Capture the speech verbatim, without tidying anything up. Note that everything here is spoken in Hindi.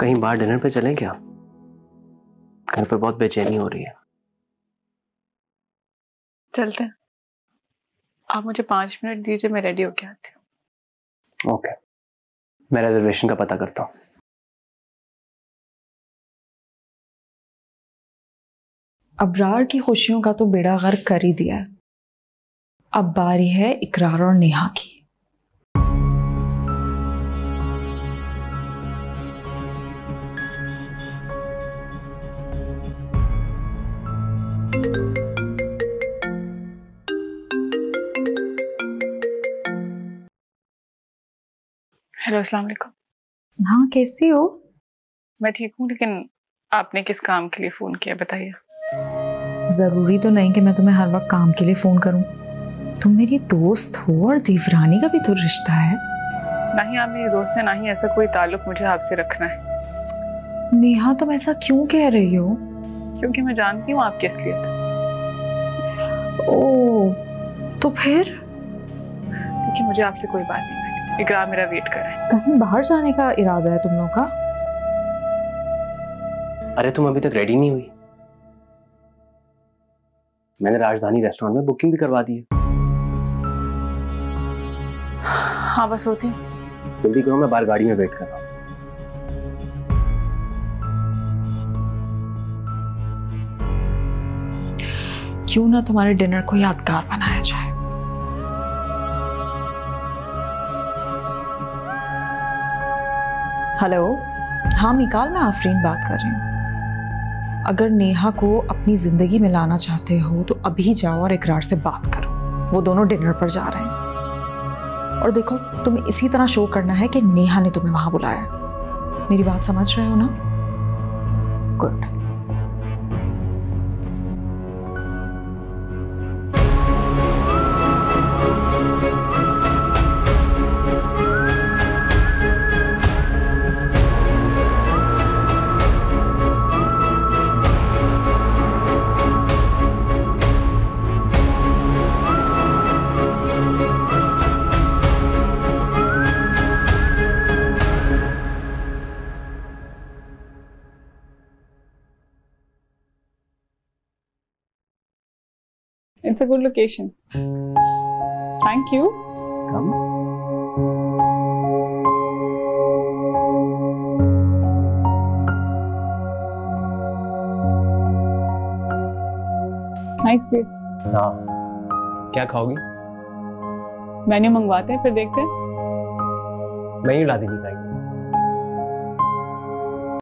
कहीं बाहर डिनर पे चलें क्या? घर पर बहुत बेचैनी हो रही है। चलते हैं। आप मुझे पांच मिनट दीजिए, मैं रेडी होके आती हूँ। ओके, मैं रिजर्वेशन का पता करता हूँ। अबरार की खुशियों का तो बेड़ा गर्क कर ही दिया है, अब बारी है इकरार और नेहा की। हेलो, अस्सलाम वालेकुम। हाँ, कैसी हो? मैं ठीक हूँ, लेकिन आपने किस काम के लिए फ़ोन किया बताइए। ज़रूरी तो नहीं कि मैं तुम्हें हर वक्त काम के लिए फ़ोन करूँ। तुम मेरी दोस्त हो और दीवरानी का भी तो रिश्ता है। ना ही आप मेरी दोस्त हैं, ना ही ऐसा कोई ताल्लुक मुझे आपसे रखना है। नेहा, तुम ऐसा क्यों कह रही हो? क्योंकि मैं जानती हूँ आपकी असलियत। ओह, तो फिर? क्योंकि मुझे आपसे कोई बात नहीं। इकरार मेरा वेट कर रहा है। कहीं बाहर जाने का इरादा है तुम लोगों का? अरे, तुम अभी तक रेडी नहीं हुई। मैंने राजधानी रेस्टोरेंट में बुकिंग भी करवा दी है। हाँ, बस होती हूँ। जल्दी करो, मैं बाहर गाड़ी में वेट कर रहा हूँ। क्यों ना तुम्हारे डिनर को यादगार बनाया जाए। हेलो, हाँ मिकाल, मैं आफरीन बात कर रही हूँ। अगर नेहा को अपनी ज़िंदगी में लाना चाहते हो तो अभी जाओ और इकरार से बात करो। वो दोनों डिनर पर जा रहे हैं। और देखो, तुम्हें इसी तरह शो करना है कि नेहा ने तुम्हें वहाँ बुलाया। मेरी बात समझ रहे हो ना? Good. It's a good location. Thank you. Come. Nice place. हाँ, क्या खाओगी? मेन्यू मंगवाते हैं, फिर देखते हैं। मेन्यू ला दीजिए।